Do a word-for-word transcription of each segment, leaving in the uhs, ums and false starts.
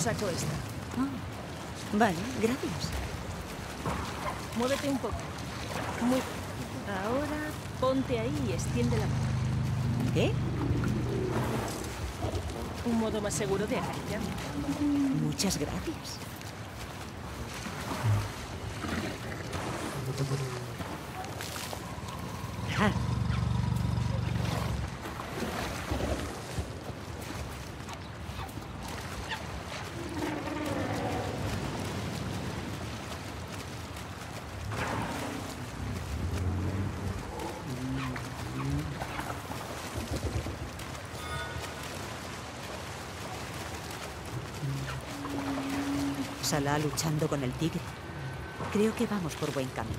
saco esta. Oh, vale, gracias. Muévete un poco. Muy bien. Ahora ponte ahí y extiende la mano. ¿Qué? Un modo más seguro de acariciar. Muchas gracias. Ah. Hoysala luchando con el tigre. Creo que vamos por buen camino.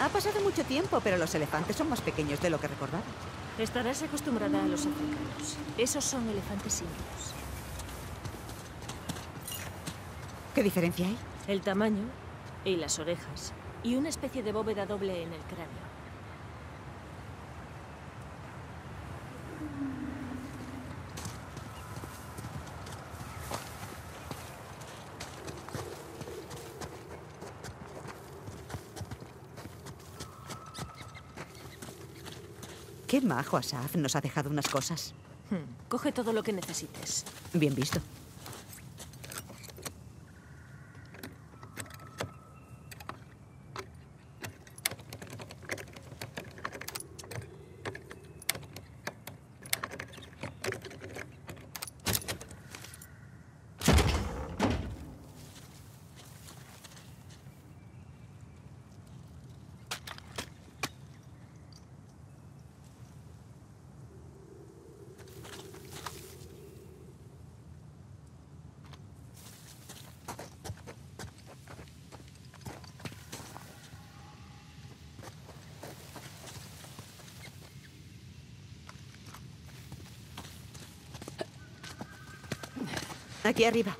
Ha pasado mucho tiempo, pero los elefantes son más pequeños de lo que recordaba. Estarás acostumbrada a los africanos. Esos son elefantes indios. ¿Qué diferencia hay? El tamaño y las orejas. Y una especie de bóveda doble en el cráneo. Qué majo, Asav. Nos ha dejado unas cosas. Hmm. Coge todo lo que necesites. Bien visto. Aquí arriba.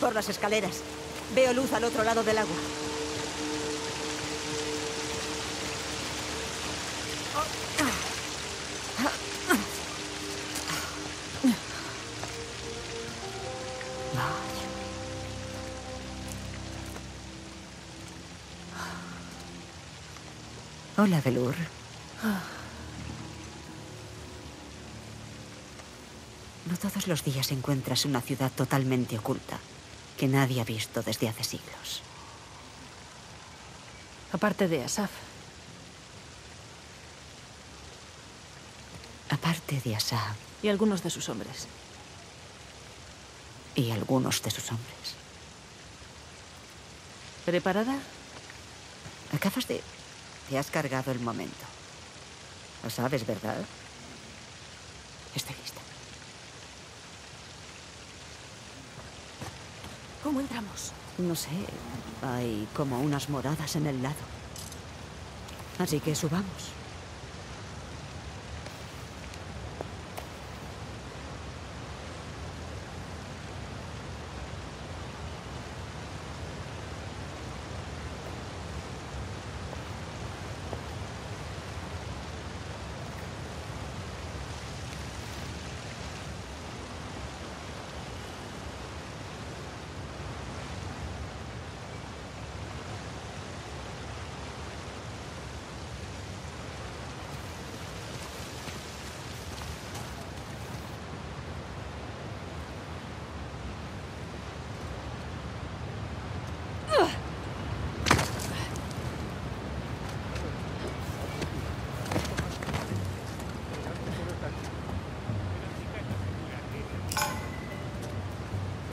Por las escaleras. Veo luz al otro lado del agua. Hola, Belur. No todos los días encuentras una ciudad totalmente oculta, que nadie ha visto desde hace siglos. Aparte de Asav. Aparte de Asav. Y algunos de sus hombres. Y algunos de sus hombres. ¿Preparada? Acabas de... Te has cargado el momento. Lo sabes, ¿verdad? Estoy lista. ¿Cómo entramos? No sé. Hay como unas moradas en el lado. Así que subamos.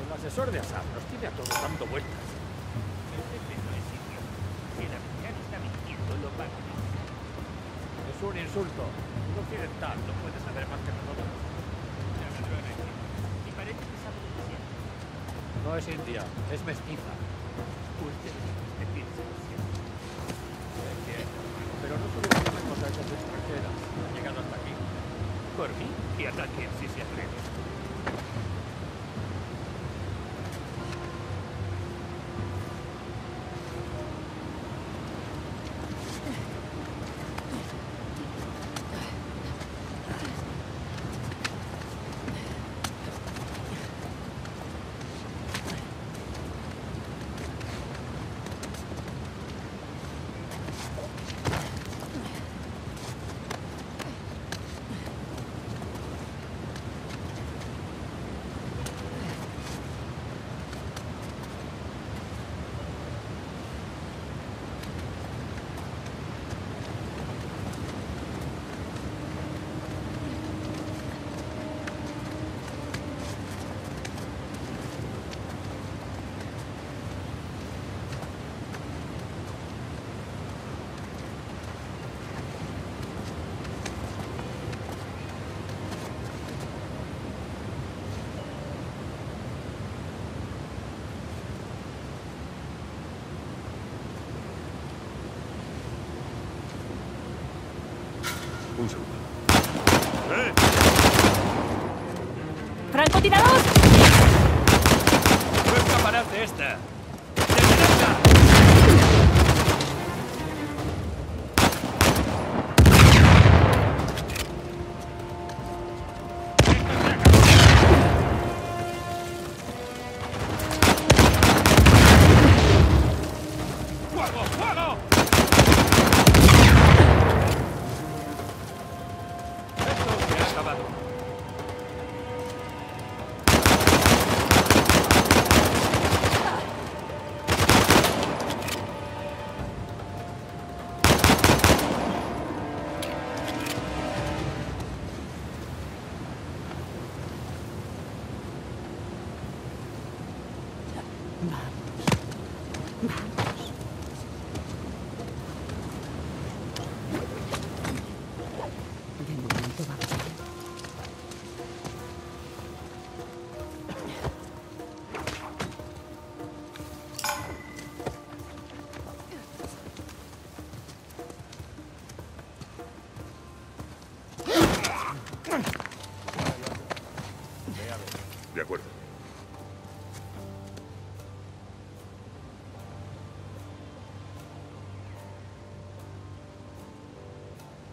El profesor de Asav nos tiene a todos dando vueltas. Es un insulto. Un occidental no puede saber más que nosotros. No es india, es mestiza. Pero no solo tiene contactos extranjeras. Ha llegado hasta aquí. Por mí, que ataque si se atreve. ¡Francotirador! ¡No es capaz de esta! Vamos. Vamos.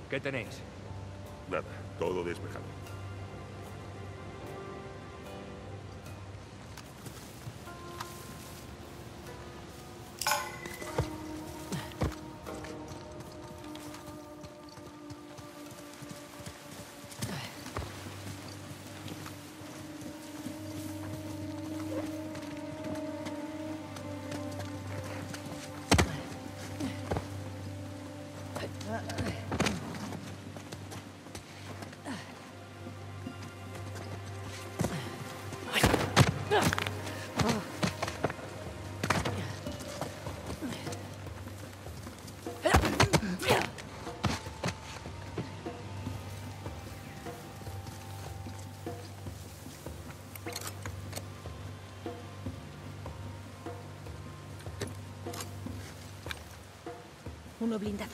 ¿Qué tenéis? Nada, todo despejado. Uno blindado.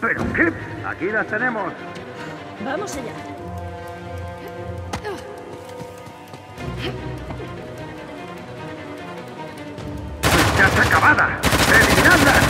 Pero qué, aquí las tenemos. Vamos allá. ¡Ya está acabada! ¡Eliminadlas!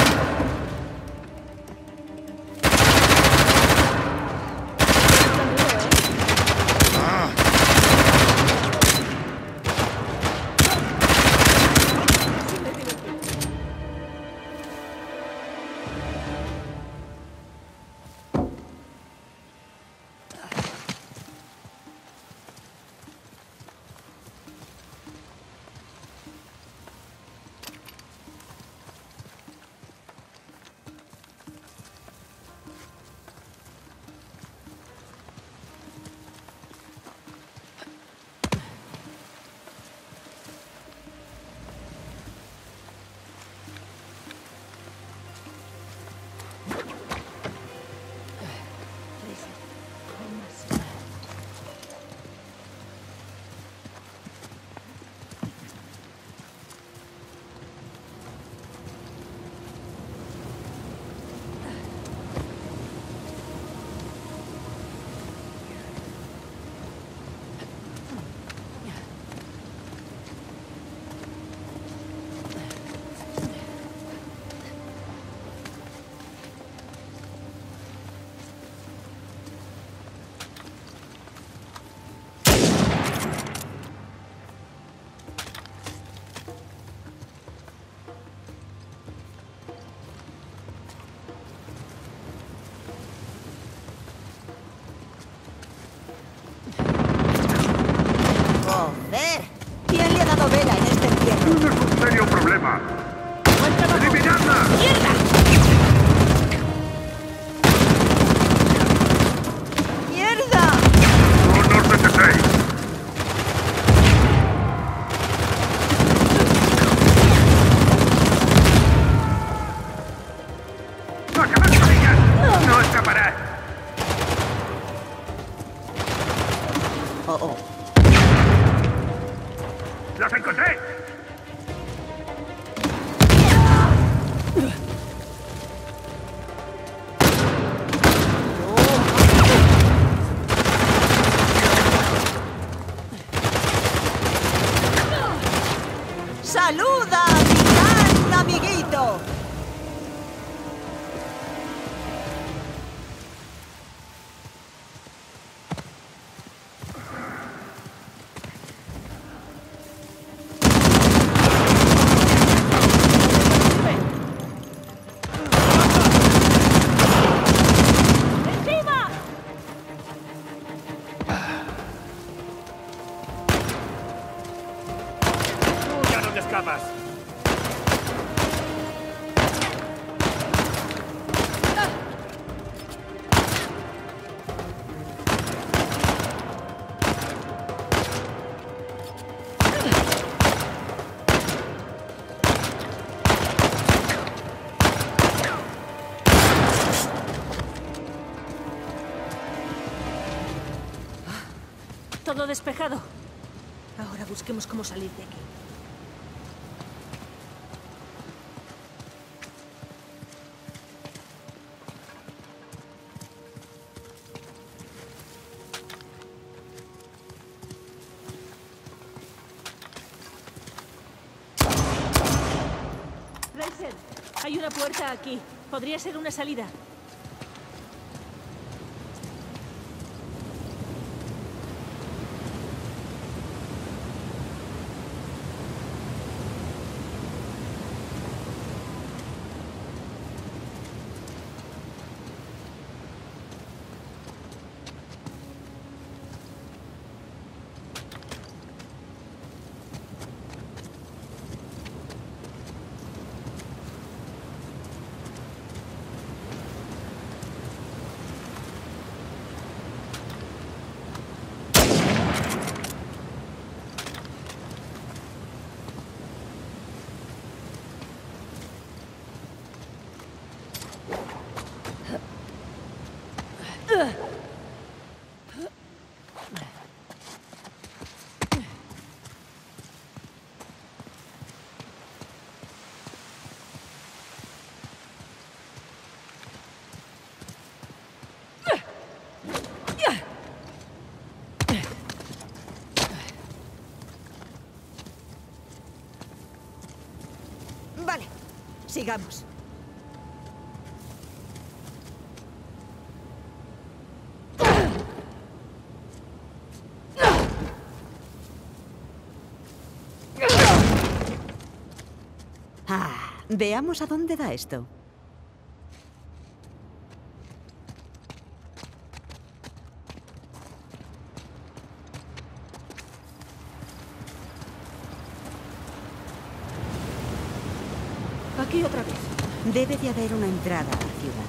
escapas. Todo despejado. Ahora busquemos cómo salir de aquí. Rachel, hay una puerta aquí. Podría ser una salida. Sigamos. Ah, veamos a dónde da esto. Aquí otra vez. Debe de haber una entrada a la ciudad.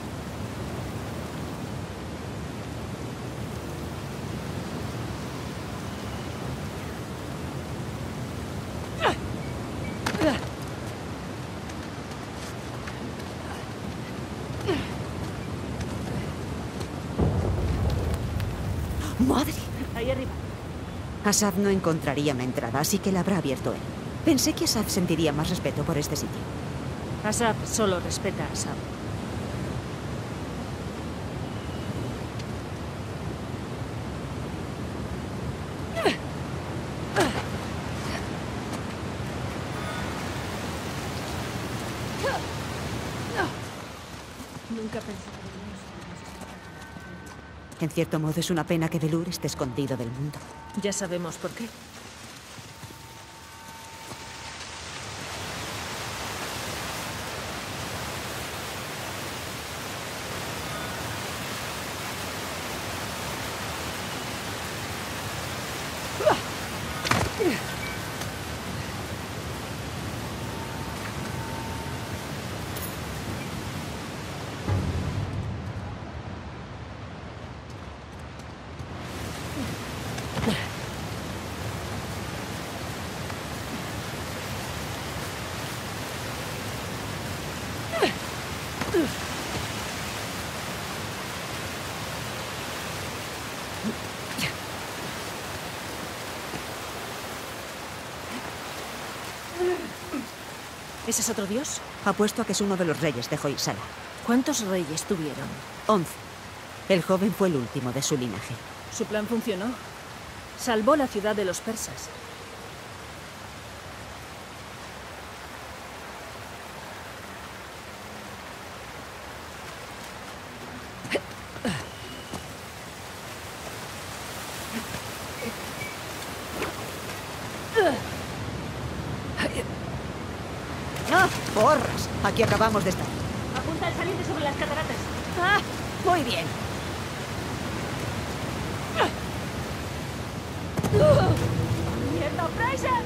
¡Madre! Ahí arriba. Asav no encontraría una entrada, así que la habrá abierto él. Pensé que Asav sentiría más respeto por este sitio. Asav solo respeta a Asav. Nunca pensé. En cierto modo es una pena que Belur esté escondido del mundo. Ya sabemos por qué. ¿Ese es otro dios? Apuesto a que es uno de los reyes de Hoysala. ¿Cuántos reyes tuvieron? Once. El joven fue el último de su linaje. Su plan funcionó. Salvó la ciudad de los persas. Aquí acabamos de estar. Apunta al saliente sobre las cataratas. ¡Ah! Muy bien. ¡Mierda, Fraser!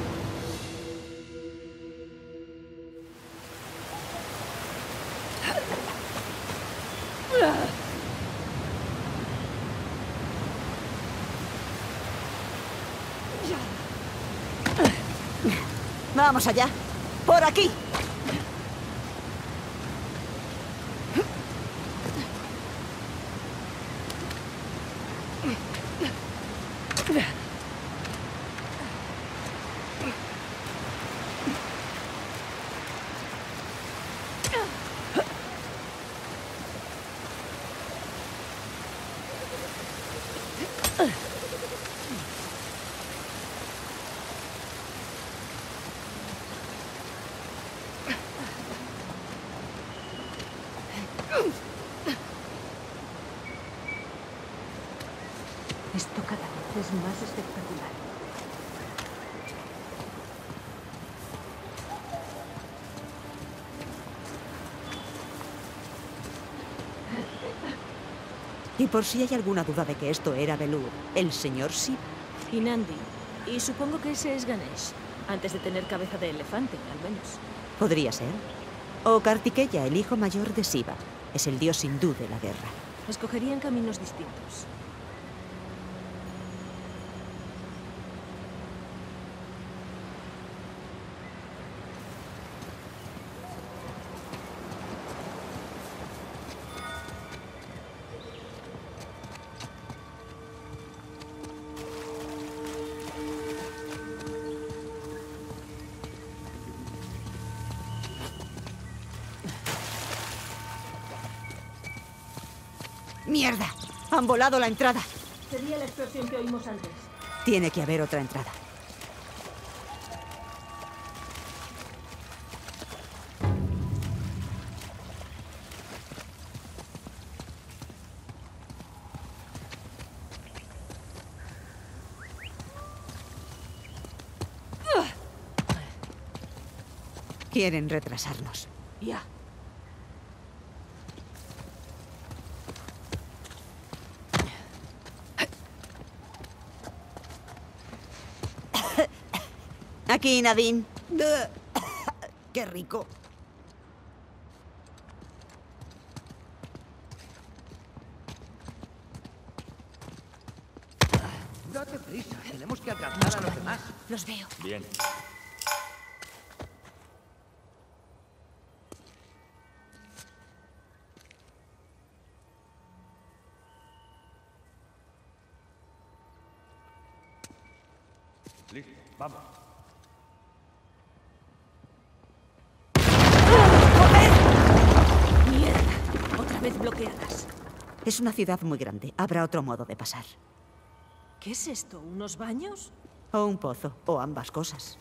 Vamos allá. Por aquí. Esto cada vez es más espectacular. Y por si hay alguna duda de que esto era Belur, el señor Shiva. Inandi. Y supongo que ese es Ganesh, antes de tener cabeza de elefante, al menos. Podría ser. O Kartikeya, el hijo mayor de Shiva. Es el dios hindú de la guerra. Escogerían caminos distintos. ¡Mierda! Han volado la entrada. Sería la explosión que oímos antes. Tiene que haber otra entrada. Quieren retrasarnos. Ya. Aquí, Nadine. ¡Qué rico! Date prisa, tenemos que alcanzar a los demás. Los veo. Bien. Listo, vamos. Bloqueadas. Es una ciudad muy grande. Habrá otro modo de pasar. ¿Qué es esto? ¿Unos baños? O un pozo. O ambas cosas.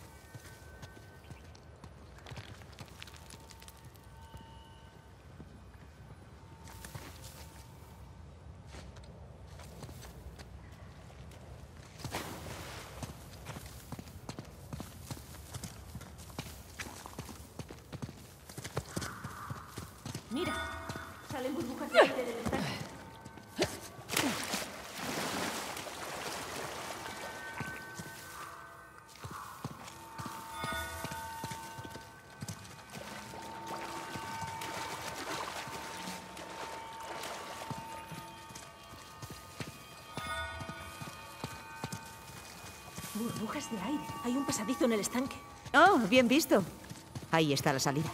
Mira. Salen burbujas de aire del estanque. Burbujas de aire. Hay un pasadizo en el estanque. Oh, bien visto. Ahí está la salida.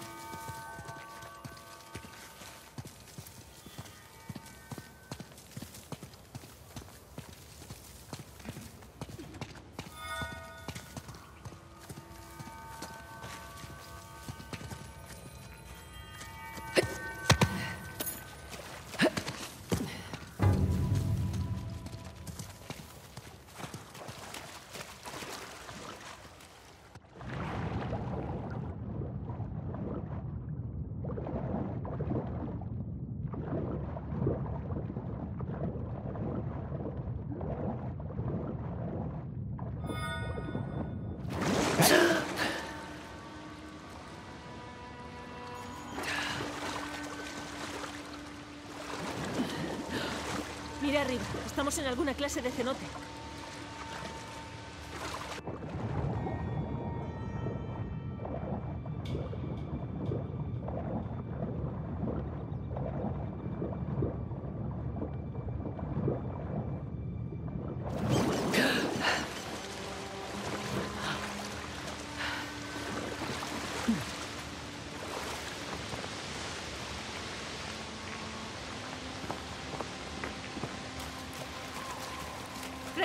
Mira arriba, estamos en alguna clase de cenote.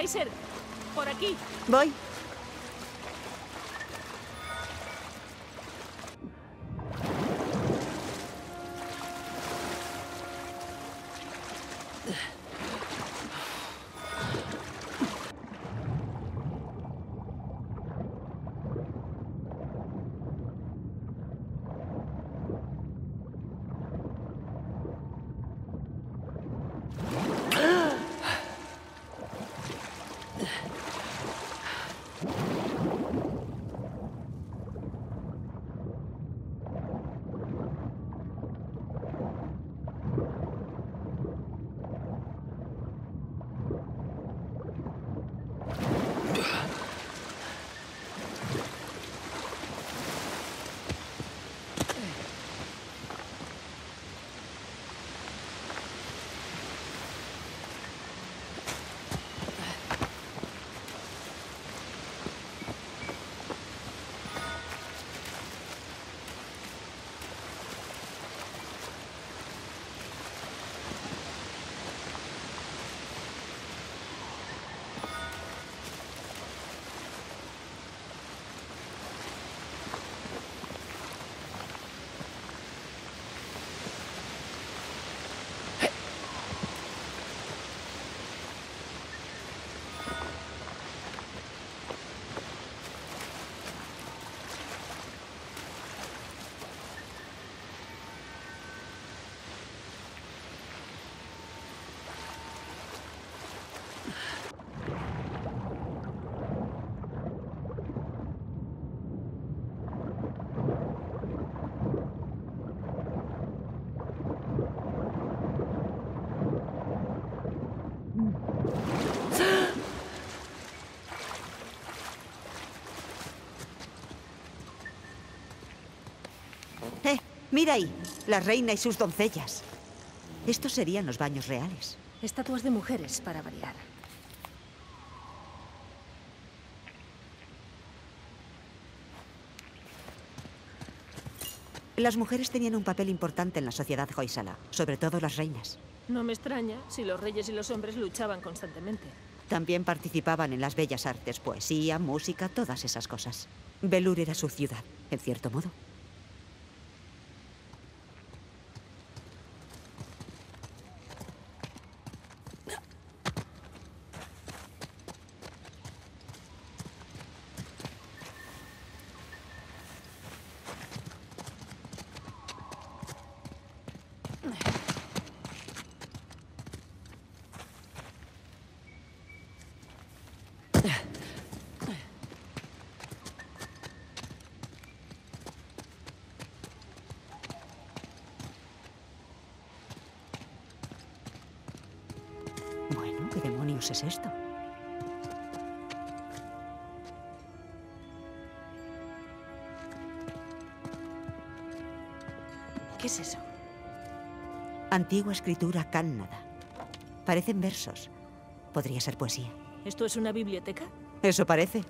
Kaiser, por aquí. Voy. Mira ahí, la reina y sus doncellas. Estos serían los baños reales. Estatuas de mujeres, para variar. Las mujeres tenían un papel importante en la sociedad Hoysala, sobre todo las reinas. No me extraña si los reyes y los hombres luchaban constantemente. También participaban en las bellas artes, poesía, música, todas esas cosas. Belur era su ciudad, en cierto modo. Bueno, ¿qué demonios es esto? ¿Qué es eso? Antigua escritura cannada. Parecen versos. Podría ser poesía. ¿Esto es una biblioteca? Eso parece.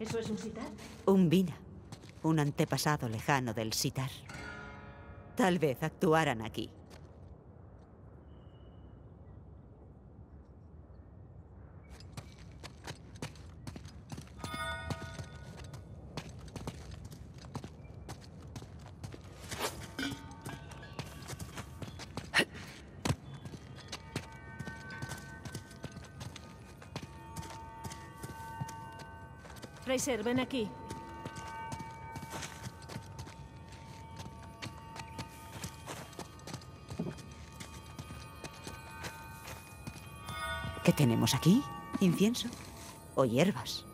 ¿Eso es un sitar? Un vina, un antepasado lejano del sitar. Tal vez actuaran aquí. Fraser, ven aquí. ¿Qué tenemos aquí? ¿Incienso o hierbas?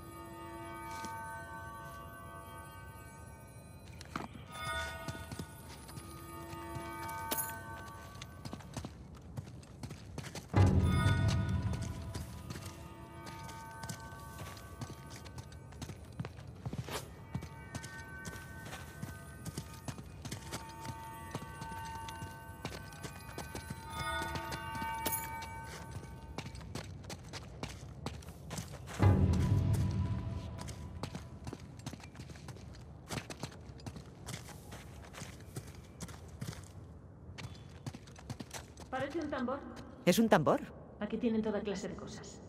¿Parece un tambor? ¿Es un tambor? Aquí tienen toda clase de cosas.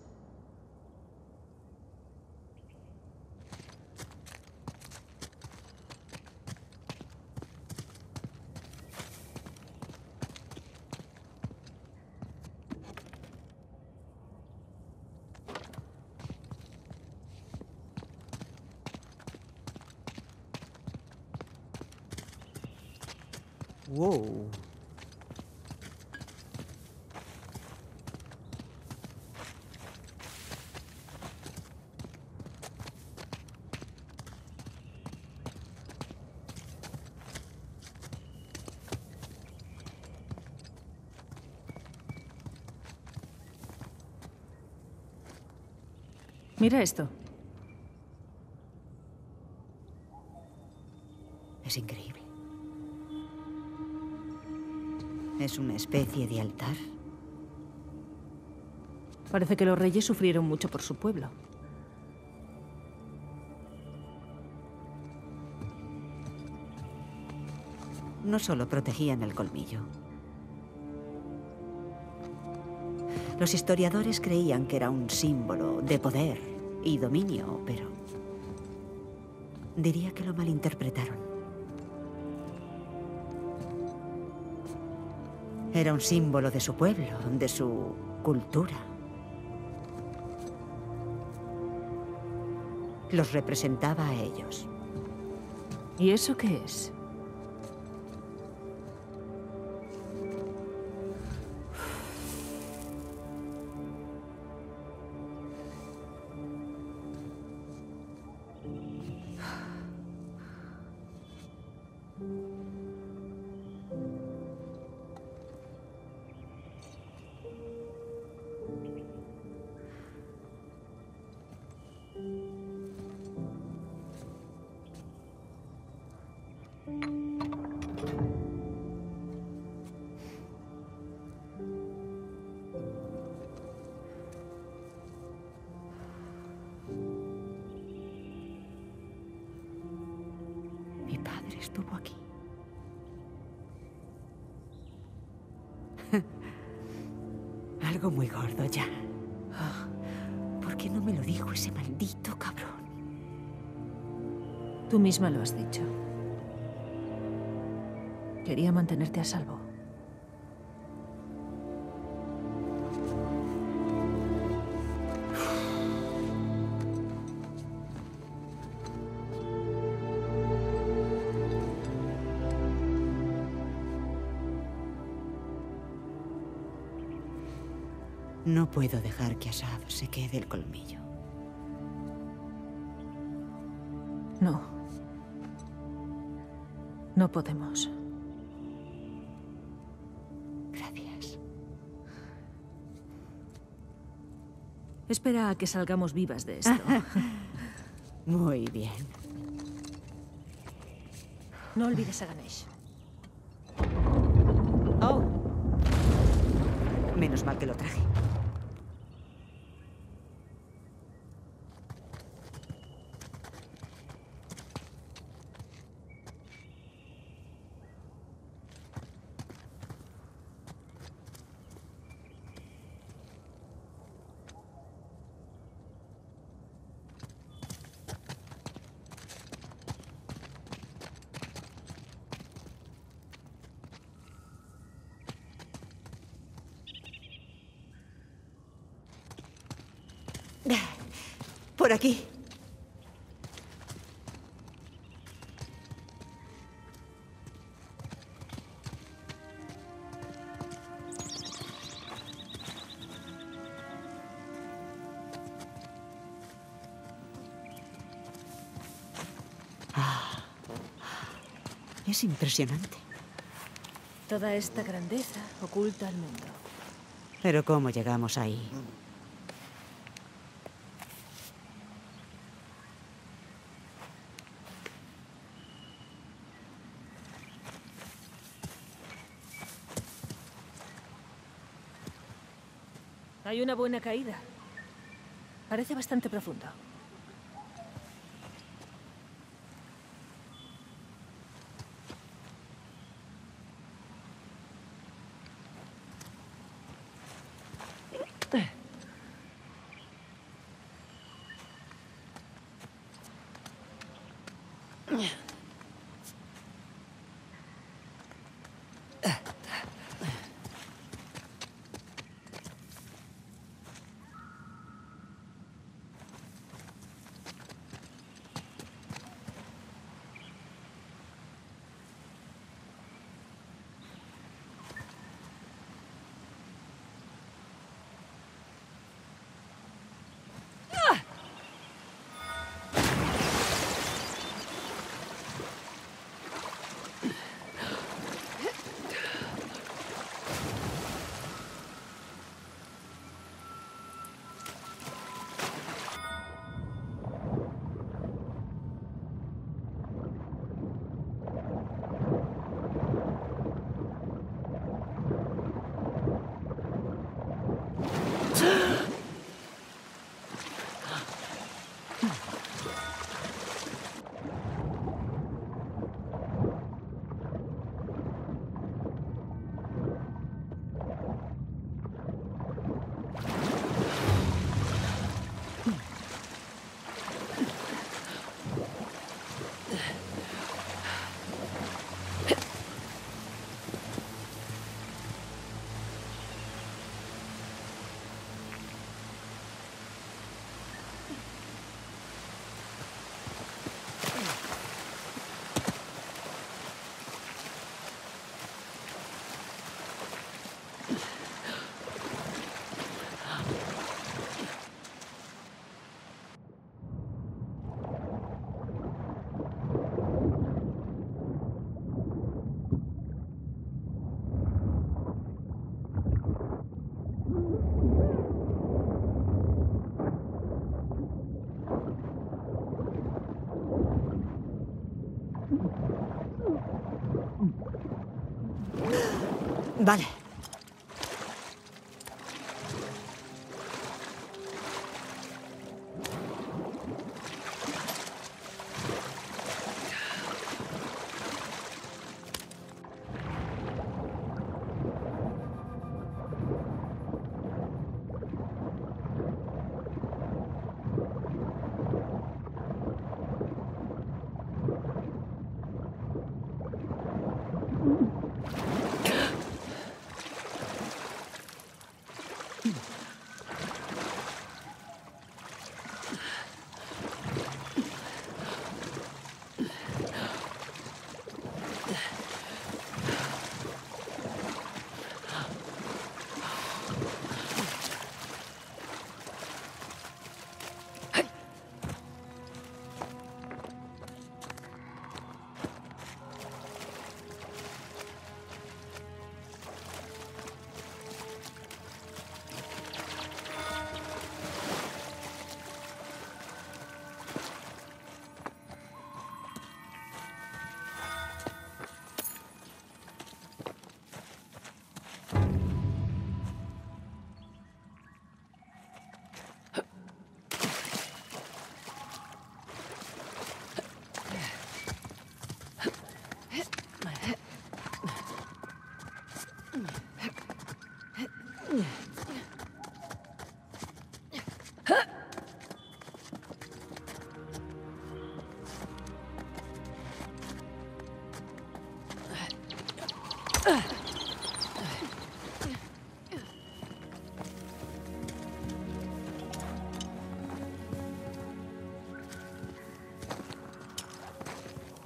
Wow. Mira esto. Es increíble. ¿Es una especie de altar? Parece que los reyes sufrieron mucho por su pueblo. No solo protegían el colmillo. Los historiadores creían que era un símbolo de poder y dominio, pero diría que lo malinterpretaron. Era un símbolo de su pueblo, de su cultura. Los representaba a ellos. ¿Y eso qué es? Estuvo aquí. Algo muy gordo ya. Oh, ¿por qué no me lo dijo ese maldito cabrón? Tú misma lo has dicho. Quería mantenerte a salvo. No puedo dejar que Asav se quede el colmillo. No. No podemos. Gracias. Espera a que salgamos vivas de esto. Muy bien. No olvides a Ganesh. Oh. Menos mal que lo traje. Por aquí. Ah, es impresionante. Toda esta grandeza oculta al mundo. Pero ¿cómo llegamos ahí? Hay una buena caída. Parece bastante profundo. Vale.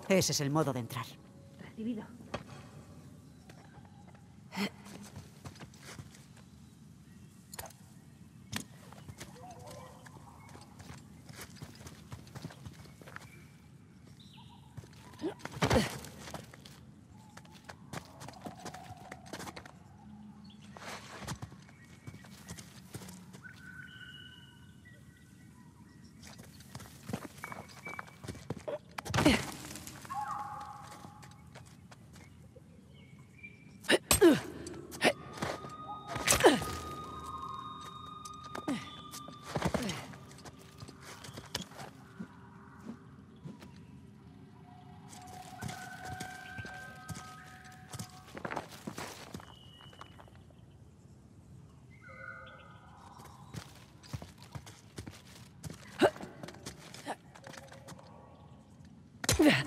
Ese es el modo de entrar. Recibido. Yeah.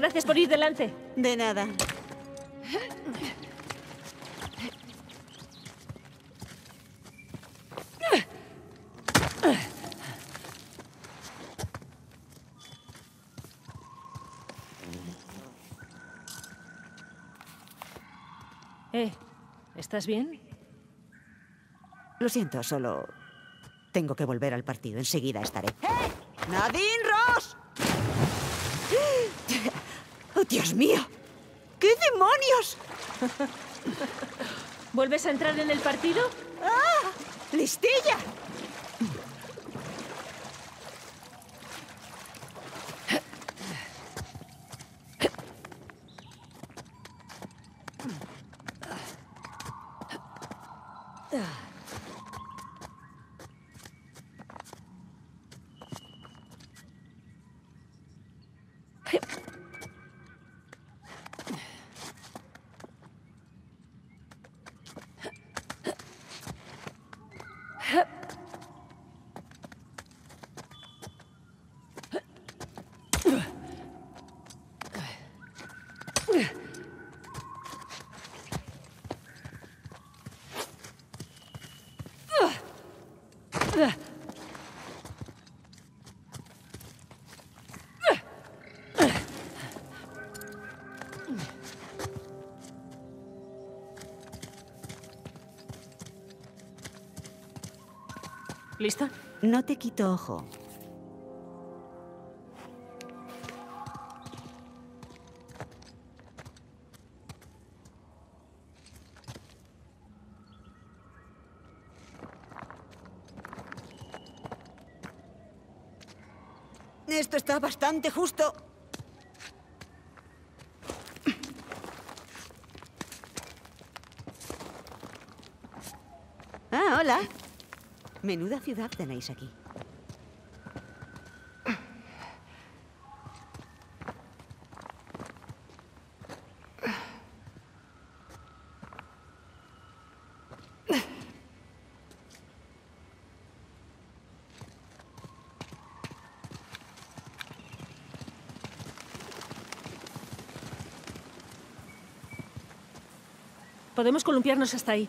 gracias por ir delante. De nada. Eh, ¿estás bien? Lo siento, solo tengo que volver al partido. Enseguida estaré. ¡Eh! ¡Nadine Ross! ¡Oh, Dios mío! ¡Qué demonios! ¿Vuelves a entrar en el partido? ¡Ah! ¡Listilla! ¿Listo? No te quito ojo. Esto está bastante justo. Ah, hola. Menuda ciudad tenéis aquí. Podemos columpiarnos hasta ahí.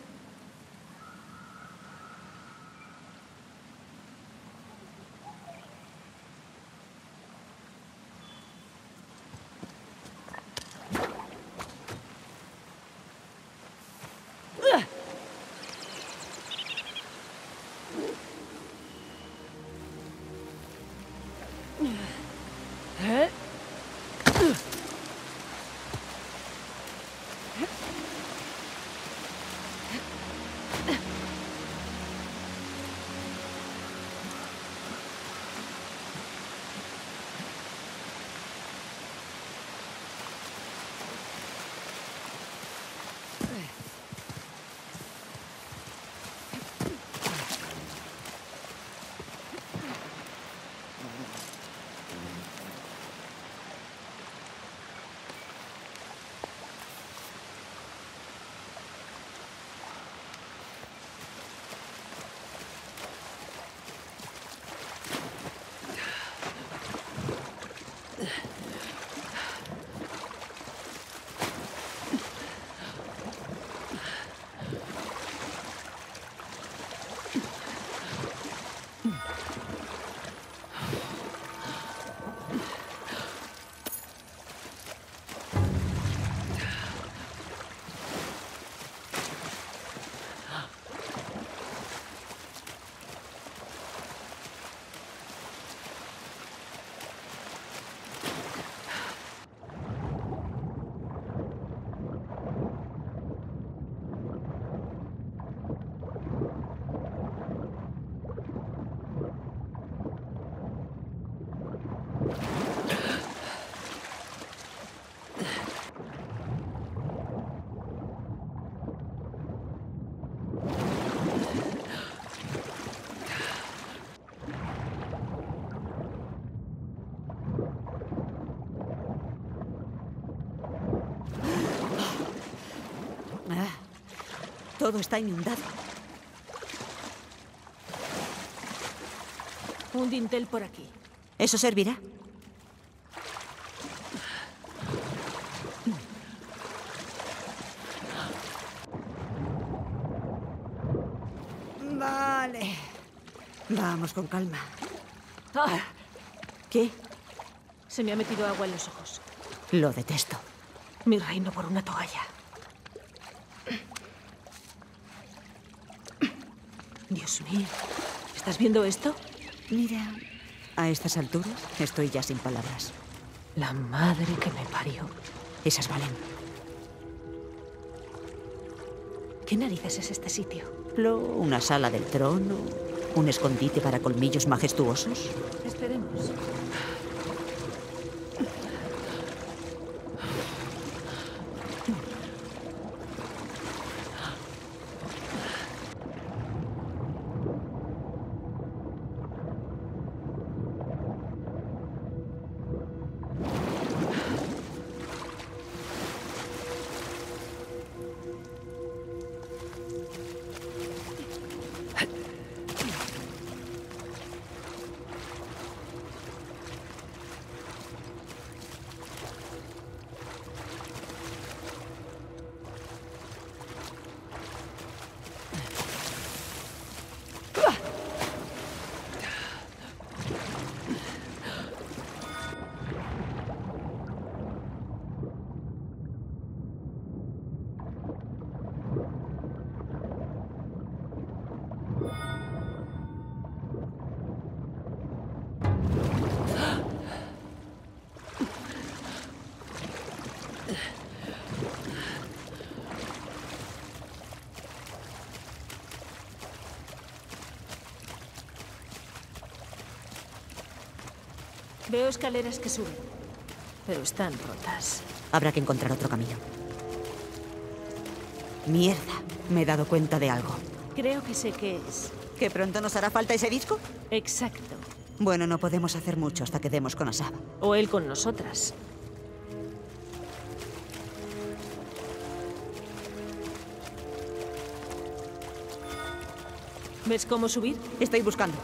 Todo está inundado. Un dintel por aquí. ¿Eso servirá? Vale. Vamos con calma. Ah. ¿Qué? Se me ha metido agua en los ojos. Lo detesto. Mi reino por una toalla. Dios mío. ¿Estás viendo esto? Mira, a estas alturas estoy ya sin palabras. La madre que me parió. Esas valen. ¿Qué narices es este sitio? Lo, una sala del trono, un escondite para colmillos majestuosos. Esperemos. Veo escaleras que suben, pero están rotas. Habrá que encontrar otro camino. Mierda, me he dado cuenta de algo. Creo que sé qué es. ¿Que pronto nos hará falta ese disco? Exacto. Bueno, no podemos hacer mucho hasta que demos con Asav. O él con nosotras. ¿Ves cómo subir? Estoy buscando.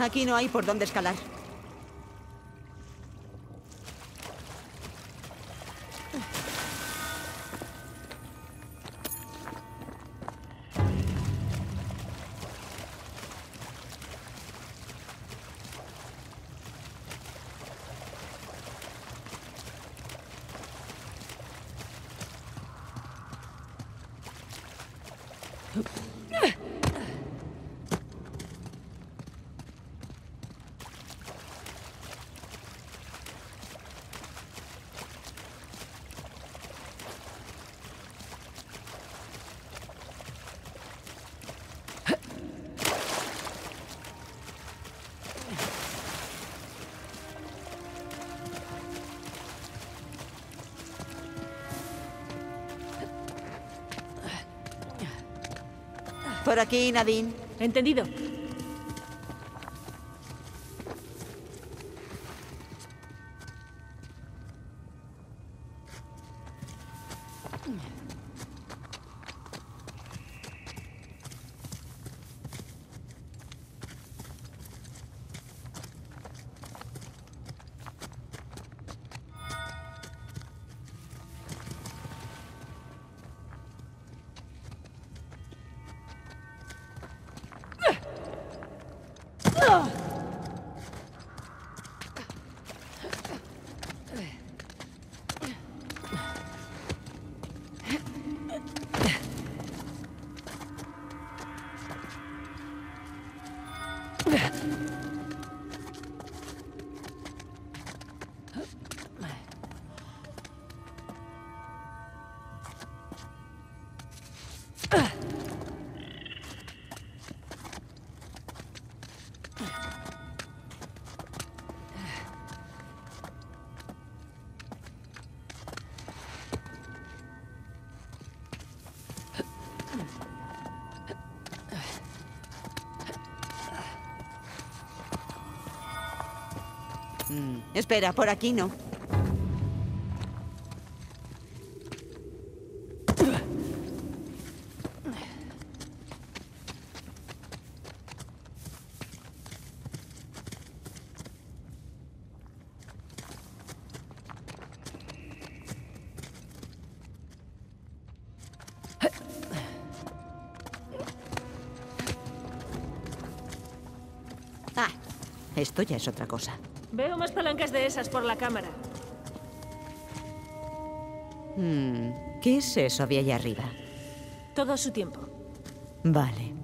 Aquí no hay por dónde escalar. Por aquí, Nadine. Entendido. Mm. Espera, por aquí no. Esto ya es otra cosa. Veo más palancas de esas por la cámara. Hmm, ¿qué es eso de allá arriba? Todo su tiempo. Vale.